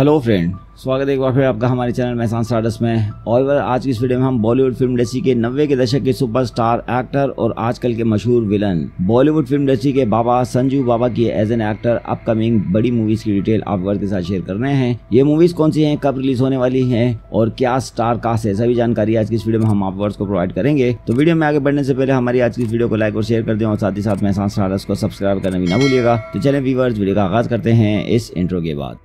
Hello friend, स्वागत है एक बार फिर आपका हमारे चैनल मेहसान स्टार्टअप्स में। और आज की इस वीडियो में हम बॉलीवुड फिल्म इंडस्ट्री के 90 के दशक के सुपरस्टार एक्टर और आजकल के मशहूर विलन बॉलीवुड फिल्म इंडस्ट्री के बाबा संजू बाबा की एज एन एक्टर अपकमिंग बड़ी मूवीज की डिटेल आप वर्ग के साथ शेयर कर रहे हैं। ये मूवीज कौन सी हैं, कब रिलीज होने वाली है और क्या स्टार कास्ट है, सभी जानकारी आज की इस वीडियो में हम आप वर्ग को प्रोवाइड करेंगे। तो वीडियो में आगे बढ़ने से पहले हमारी आज की वीडियो को लाइक और शेयर कर दें और साथ ही साथ मेहसान स्टार्टअप्स को सब्सक्राइब करना भी ना भूलिएगा। तो चले व्यूअर्स, वीडियो का आगाज करते हैं इस इंट्रो के बाद।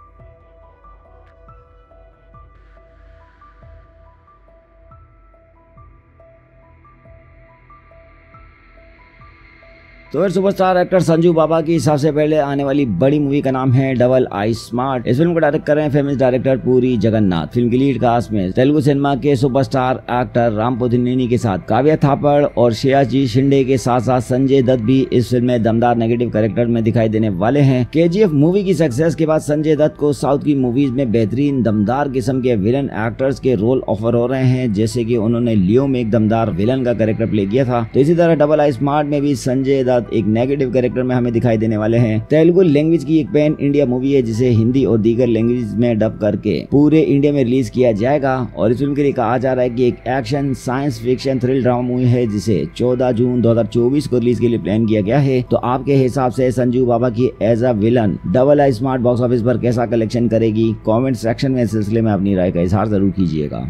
तो सुपरस्टार एक्टर संजू बाबा की सबसे पहले आने वाली बड़ी मूवी का नाम है डबल आइस्मार्ट। इस फिल्म को डायरेक्ट कर रहे हैं famous director Puri Jagannath. Film की लीड कास्ट में तेलुगु सिनेमा के सुपरस्टार एक्टर राम पोथिनेनी के साथ काव्या थापड़ और शेजी शिंदे के साथ साथ संजय दत्त भी इस फिल्म में दमदार नेगेटिव कैरेक्टर में दिखाई देने वाले है। केजीएफ मूवी की सक्सेस के बाद संजय दत्त को साउथ की मूवीज में बेहतरीन दमदार किस्म के विलन एक्टर्स के रोल ऑफर हो रहे हैं, जैसे की उन्होंने लियो में एक दमदार विलन का कैरेक्टर प्ले किया था। तो इसी तरह डबल आइस्मार्ट में भी संजय दत्त एक नेगेटिव कैरेक्टर में हमें दिखाई देने वाले हैं। तेलुगु लैंग्वेज की एक पैन इंडिया मूवी है जिसे हिंदी और दीगर लैंग्वेज में डब करके पूरे इंडिया में रिलीज किया जाएगा। और इस फिल्म के लिए कहा जा रहा है कि एक action science fiction thrill drama movie है जिसे 14 जून 2024 को रिलीज के लिए प्लान किया गया है। तो आपके हिसाब से संजू बाबा की as a villain double I smart box office पर कैसा कलेक्शन करेगी? कॉमेंट सेक्शन में इस सिलसिले में अपनी राय का इजहार जरूर कीजिएगा।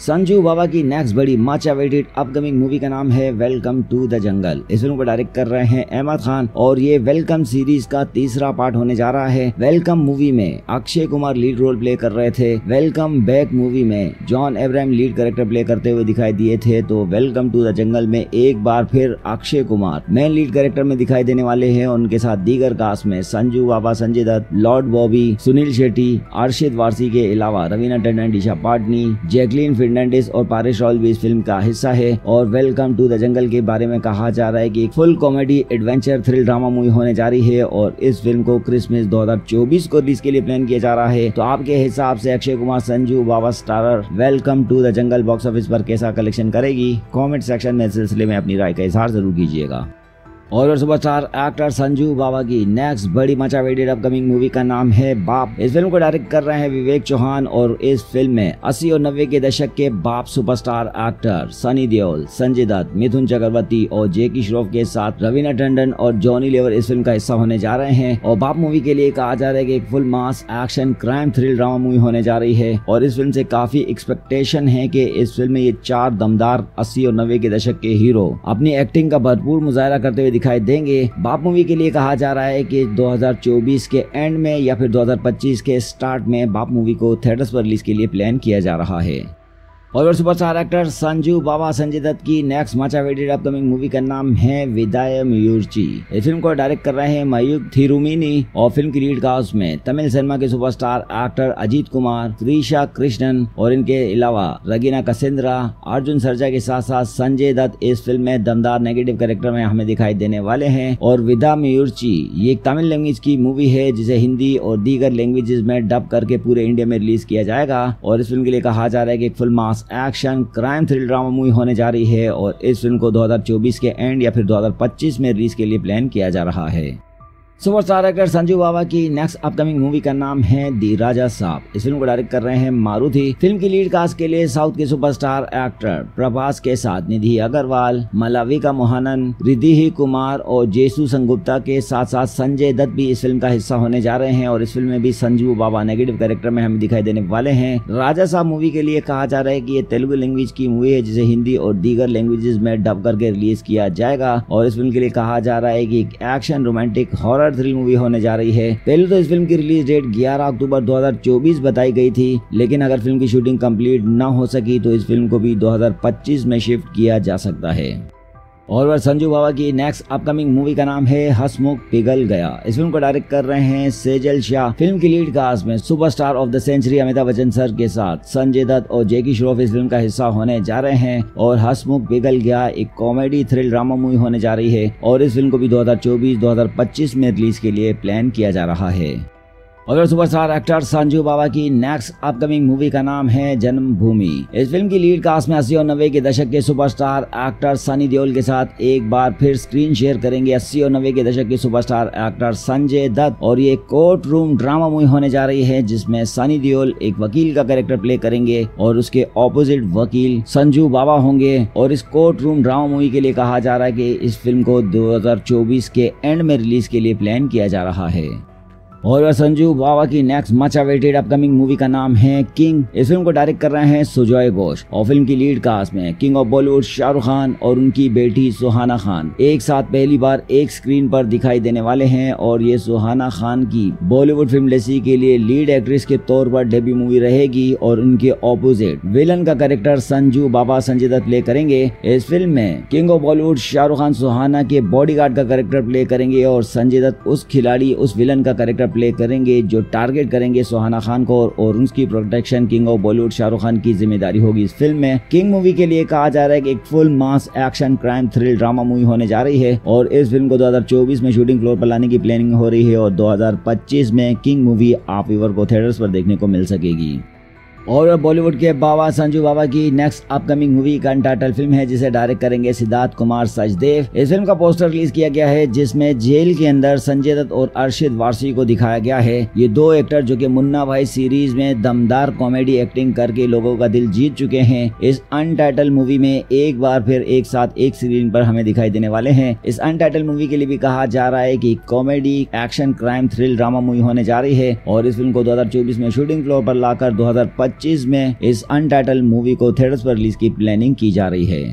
संजू बाबा की नेक्स्ट बड़ी मच अवेटेड अपकमिंग मूवी का नाम है वेलकम टू द जंगल। इस फिल्म को डायरेक्ट कर रहे हैं अहमद खान और ये वेलकम सीरीज का तीसरा पार्ट होने जा रहा है। वेलकम मूवी में Akshay Kumar lead role play कर रहे थे। वेलकम बैक मूवी में John Abraham lead character play करते हुए दिखाई दिए थे। तो वेलकम टू द जंगल में एक बार फिर Akshay Kumar main lead character में दिखाई देने वाले है। उनके साथ दीगर कास्ट में संजू बाबा, संजय दत्त, लॉर्ड बॉबी, सुनील शेट्टी, अर्शद वारसी के अलावा रवीना टंडन, टीशा पाटनी, जैकलिन और पारेश रावल भी इस फिल्म का हिस्सा है। और वेलकम टू द जंगल के बारे में कहा जा रहा है कि full comedy adventure thrill drama movie होने जा रही है और इस फिल्म को क्रिसमस 2024 को रिलीज के लिए प्लान किया जा रहा है। तो आपके हिसाब से Akshay Kumar Sanju Baba starrer welcome to the jungle box office पर कैसा कलेक्शन करेगी? कॉमेंट सेक्शन में इस सिलसिले में अपनी राय का इजहार जरूर कीजिएगा। और सुपरस्टार एक्टर संजू बाबा की नेक्स्ट बड़ी मच अवेटेड अपकमिंग मूवी का नाम है बाप। इस फिल्म को डायरेक्ट कर रहे हैं विवेक चौहान और इस फिल्म में 80 और 90 के दशक के बाप सुपरस्टार एक्टर सनी देओल, संजय दत्त, मिथुन चक्रवर्ती और जेकी श्रॉफ के साथ रवीना टंडन और जॉनी लेवर इस फिल्म का हिस्सा होने जा रहे हैं। और बाप मूवी के लिए कहा जा रहा है कि एक full mass action crime thrill drama movie होने जा रही है। और इस फिल्म से काफी एक्सपेक्टेशन है कि इस फिल्म में ये चार दमदार 80 और 90 के दशक के हीरो अपनी एक्टिंग का भरपूर मुजाहरा करते हुए दिखाई देंगे। बाप मूवी के लिए कहा जा रहा है कि 2024 के एंड में या फिर 2025 के स्टार्ट में बाप मूवी को थिएटर्स पर रिलीज के लिए प्लान किया जा रहा है। और सुपरस्टार एक्टर संजू बाबा संजय दत्त की next much awaited upcoming movie का नाम है विदाय मयूर्ची। इस फिल्म को डायरेक्ट कर रहे हैं मयूक थीरुमेनी और फिल्म की लीड कास्ट में तमिल सिनेमा के सुपरस्टार एक्टर अजीत कुमार, त्रिशा कृष्णन और इनके अलावा रगीना कसेंद्रा, अर्जुन सरजा के साथ साथ संजय दत्त इस फिल्म में दमदार नेगेटिव कैरेक्टर में हमें दिखाई देने वाले है। और विदाय मयूर्ची ये एक तमिल लैंग्वेज की मूवी है जिसे हिंदी और दीगर लैंग्वेजेस में डब करके पूरे इंडिया में रिलीज किया जाएगा। और इस फिल्म के लिए कहा जा रहा है कि एक full mass action crime thrill drama movie होने जा रही है। और इस फिल्म को 2024 के एंड या फिर 2025 में रिलीज के लिए प्लान किया जा रहा है। सुपरस्टार एक्टर संजू बाबा की नेक्स्ट अपकमिंग मूवी का नाम है दी राजा साहब। इस फिल्म को डायरेक्ट कर रहे हैं मारुति। फिल्म की लीड कास्ट के लिए साउथ के सुपरस्टार एक्टर प्रभास के साथ निधि अग्रवाल, मलाविका मोहनन, रिद्धि कुमार और जेसू संगुप्ता के साथ साथ संजय दत्त भी इस फिल्म का हिस्सा होने जा रहे हैं। और इस फिल्म में भी संजू बाबा नेगेटिव कैरेक्टर में हमें दिखाई देने वाले है। राजा साहब मूवी के लिए कहा जा रहा है की ये तेलुगु लैंग्वेज की मूवी है जिसे हिंदी और दीगर लैंग्वेजेस में डब करके रिलीज किया जाएगा। और इस फिल्म के लिए कहा जा रहा है की एक action romantic horror thrill movie होने जा रही है। पहले तो इस फिल्म की रिलीज डेट 11 अक्टूबर 2024 बताई गई थी, लेकिन अगर फिल्म की शूटिंग कंप्लीट न हो सकी तो इस फिल्म को भी 2025 में शिफ्ट किया जा सकता है। और संजू बाबा की नेक्स्ट अपकमिंग मूवी का नाम है हसमुख पिघल गया। इस फिल्म को डायरेक्ट कर रहे हैं सेजल शाह। फिल्म की लीड कास्ट में superstar of the century Amitabh Bachchan sir के साथ संजय दत्त और जैकी श्रॉफ इस फिल्म का हिस्सा होने जा रहे हैं। और हसमुख पिघल गया एक कॉमेडी थ्रिल ड्रामा मूवी होने जा रही है। और इस फिल्म को भी 2024-2025 में रिलीज के लिए प्लान किया जा रहा है। और सुपरस्टार एक्टर संजू बाबा की नेक्स्ट अपकमिंग मूवी का नाम है जन्मभूमि। इस फिल्म की लीड कास्ट में 80 और 90 के दशक के सुपरस्टार एक्टर सनी देओल के साथ एक बार फिर स्क्रीन शेयर करेंगे 80 और 90 के दशक के सुपरस्टार एक्टर संजय दत्त। और ये कोर्ट रूम ड्रामा मूवी होने जा रही है जिसमें सनी देओल एक वकील का कैरेक्टर प्ले करेंगे और उसके ऑपोजिट वकील संजू बाबा होंगे। और इस कोर्ट रूम ड्रामा मूवी के लिए कहा जा रहा है कि इस फिल्म को 2024 के एंड में रिलीज के लिए प्लान किया जा रहा है। और संजू बाबा की next much awaited upcoming movie का नाम है किंग। इस फिल्म को डायरेक्ट कर रहे हैं सुजॉय घोष और फिल्म की लीड कास्ट में किंग ऑफ बॉलीवुड शाहरुख खान और उनकी बेटी सुहाना खान एक साथ पहली बार एक स्क्रीन पर दिखाई देने वाले हैं। और ये सुहाना खान की बॉलीवुड फिल्म इंडस्ट्री के लिए लीड एक्ट्रेस के तौर पर डेब्यू मूवी रहेगी और उनके ऑपोजिट विलन का कैरेक्टर संजू बाबा संजय दत्त प्ले करेंगे। इस फिल्म में किंग ऑफ बॉलीवुड शाहरुख खान सुहाना के बॉडीगार्ड का कैरेक्टर प्ले करेंगे और संजय दत्त उस खिलाड़ी उस विलन का कैरेक्टर प्ले करेंगे जो टारगेट करेंगे सुहाना खान को और उनकी protection king of Bollywood Shahrukh Khan की जिम्मेदारी होगी। इस फिल्म में किंग मूवी के लिए कहा जा रहा है कि एक full mass action crime thrill drama movie होने जा रही है। और इस फिल्म को 2024 में शूटिंग फ्लोर पर लाने की प्लानिंग हो रही है और 2025 में किंग मूवी आप व्यूअर को थिएटर्स पर देखने को मिल सकेगी। और बॉलीवुड के बाबा संजू बाबा की नेक्स्ट अपकमिंग मूवी का टाइटल फिल्म है जिसे डायरेक्ट करेंगे सिद्धार्थ कुमार सचदेव। इस फिल्म का पोस्टर रिलीज किया गया है जिसमें जेल के अंदर संजय दत्त और अर्शद वारसी को दिखाया गया है। ये दो एक्टर जो कि मुन्ना भाई सीरीज में दमदार कॉमेडी एक्टिंग करके लोगों का दिल जीत चुके हैं, इस अनटाइटल मूवी में एक बार फिर एक साथ एक स्क्रीन पर हमें दिखाई देने वाले हैं। इस अनटाइटल मूवी के लिए भी कहा जा रहा है की comedy action crime thrill drama movie होने जा रही है। और इस फिल्म को 2024 में शूटिंग फ्लोर पर लाकर 2025 में इस अनटाइटल मूवी को थिएटर्स पर रिलीज की प्लानिंग की जा रही है।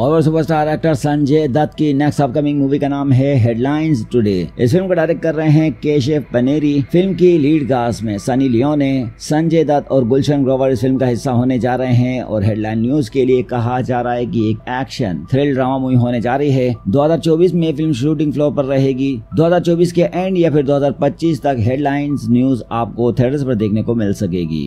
और सुपरस्टार एक्टर संजय दत्त की नेक्स्ट अपकमिंग मूवी का नाम है हेडलाइंस टुडे। इस फिल्म को डायरेक्ट कर रहे हैं केजीएफ पनेरी। फिल्म की लीड कास्ट में सनी लियोन, संजय दत्त और गुलशन ग्रोवर इस फिल्म का हिस्सा होने जा रहे हैं। और हेडलाइन न्यूज के लिए कहा जा रहा है कि एक एक्शन थ्रिल ड्रामा मूवी होने जा रही है। 2024 में फिल्म शूटिंग फ्लोर पर रहेगी। 2024 के एंड या फिर 2025 तक हेडलाइंस न्यूज आपको थिएटर्स पर देखने को मिल सकेगी।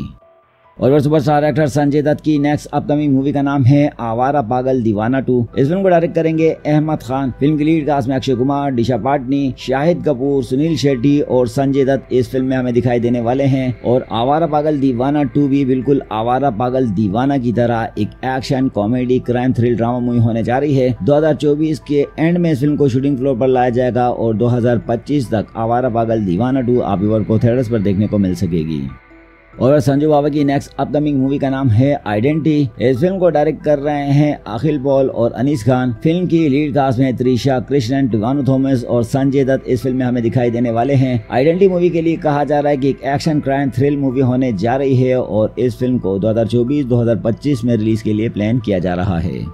और सुपरस्टार एक्टर संजय दत्त की नेक्स्ट अपकमिंग मूवी का नाम है आवारा पागल दीवाना 2। इस फिल्म को डायरेक्ट करेंगे अहमद खान। फिल्म की लीड कास्ट में अक्षय कुमार, डिशा पाटनी, शाहिद कपूर, सुनील शेट्टी और संजय दत्त इस फिल्म में हमें दिखाई देने वाले हैं। और आवारा पागल दीवाना 2 भी बिल्कुल आवारा पागल दीवाना की तरह एक action comedy crime thrill drama movie होने जा रही है। 2024 के एंड में इस फिल्म को शूटिंग फ्लोर पर लाया जाएगा और 2025 तक आवारा पागल दीवाना 2 आप व्यूअर को थिएटर्स पर देखने को मिल सकेगी। और संजू बाबा की नेक्स्ट अपकमिंग मूवी का नाम है आइडेंटिटी। इस फिल्म को डायरेक्ट कर रहे हैं अखिल पॉल और अनीस खान। फिल्म की लीड कास्ट में त्रिशा कृष्णन, टिवानु थॉमस और संजय दत्त इस फिल्म में हमें दिखाई देने वाले हैं। आइडेंटिटी मूवी के लिए कहा जा रहा है कि एक एक्शन क्राइम थ्रिल मूवी होने जा रही है। और इस फिल्म को 2024-2025 में रिलीज के लिए प्लान किया जा रहा है।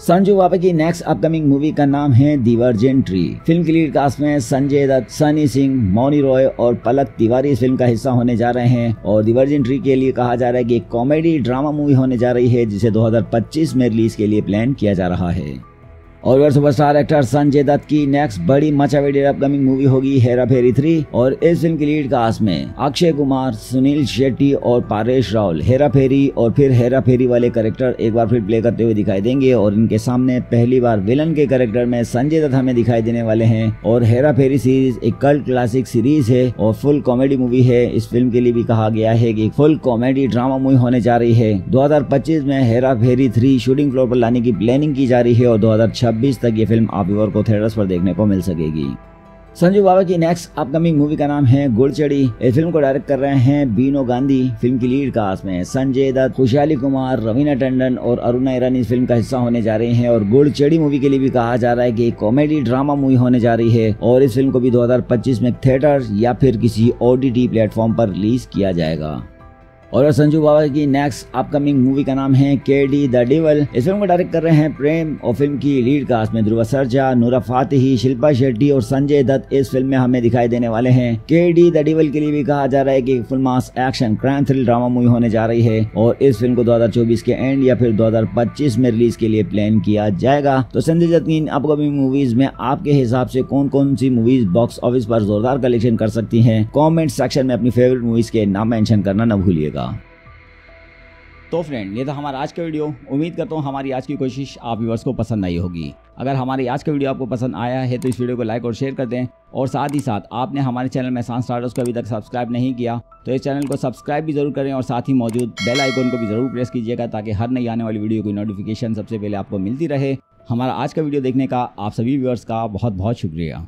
संजू बाबा की नेक्स्ट अपकमिंग मूवी का नाम है डिवर्जेंट्री। फिल्म की लीड कास्ट में संजय दत्त, सनी सिंह, मौनी रॉय और पलक तिवारी इस फिल्म का हिस्सा होने जा रहे हैं। और डिवर्जेंट्री के लिए कहा जा रहा है कि एक कॉमेडी ड्रामा मूवी होने जा रही है जिसे 2025 में रिलीज के लिए प्लान किया जा रहा है। और सुपरस्टार एक्टर संजय दत्त की नेक्स्ट बड़ी मच अवेटेड अपकमिंग मूवी होगी हेरा फेरी 3। और इस फिल्म की लीड कास्ट में अक्षय कुमार, सुनील शेट्टी और परेश रावल हेरा फेरी और फिर हेरा फेरी वाले कैरेक्टर एक बार फिर प्ले करते हुए दिखाई देंगे। और इनके सामने पहली बार विलन के कैरेक्टर में संजय दत्त हमें दिखाई देने वाले हैं। और हेरा फेरी सीरीज एक कल्ट क्लासिक सीरीज है और फुल कॉमेडी मूवी है। इस फिल्म के लिए भी कहा गया है की फुल कॉमेडी ड्रामा मूवी होने जा रही है। 2025 में हेरा फेरी 3 शूटिंग फ्लोर पर लाने की प्लानिंग की जा रही है और 2026 तक ये फिल्म आप व्यूअर को थिएटर्स पर देखने को मिल सकेगी। संजू बाबा की नेक्स्ट अपकमिंग मूवी का नाम है गुड़चड़ी। इस फिल्म को डायरेक्ट कर रहे हैं बीनो गांधी। फिल्म की लीड कास्ट में संजय दत्त, खुशहाली कुमार, रवीना टंडन और अरुणा ईरानी इस फिल्म का हिस्सा होने जा रहे हैं। और गुड़चड़ी मूवी के लिए भी कहा जा रहा है कि कॉमेडी ड्रामा मूवी होने जा रही है। और इस फिल्म को भी 2025 में थिएटर या फिर किसी OTT प्लेटफॉर्म पर रिलीज किया जाएगा। और संजू बाबा की नेक्स्ट अपकमिंग मूवी का नाम है केडी द डेविल। इस फिल्म को डायरेक्ट कर रहे हैं प्रेम और फिल्म की लीड कास्ट में ध्रुव सरजा, नूरा फातेही, शिल्पा शेट्टी और संजय दत्त इस फिल्म में हमें दिखाई देने वाले हैं। केडी द डेविल के लिए भी कहा जा रहा है कि full mass action crime thrill drama movie होने जा रही है। और इस फिल्म को 2024 के एंड या फिर 2025 में रिलीज के लिए प्लान किया जाएगा। तो संजय दत्त की इन अपकमिंग मूवीज में आपके हिसाब से कौन कौन सी मूवीज बॉक्स ऑफिस पर जोरदार कलेक्शन कर सकती है? कॉमेंट सेक्शन में अपनी फेवरेट मूवीज के नाम मेंशन करना न भूलिएगा। तो फ्रेंड, ये था हमारा आज का वीडियो। उम्मीद करता हूँ हमारी आज की कोशिश आप व्यूअर्स को पसंद आई होगी। अगर हमारी आज का वीडियो आपको पसंद आया है तो इस वीडियो को लाइक और शेयर कर दें, और साथ ही साथ आपने हमारे चैनल में सान स्टार्टर्स को अभी तक सब्सक्राइब नहीं किया तो इस चैनल को सब्सक्राइब भी जरूर करें, और साथ ही मौजूद बेल आइकॉन को भी जरूर प्रेस कीजिएगा ताकि हर नई आने वाली वीडियो की नोटिफिकेशन सबसे पहले आपको मिलती रहे। हमारा आज का वीडियो देखने का आप सभी व्यूअर्स का बहुत बहुत शुक्रिया।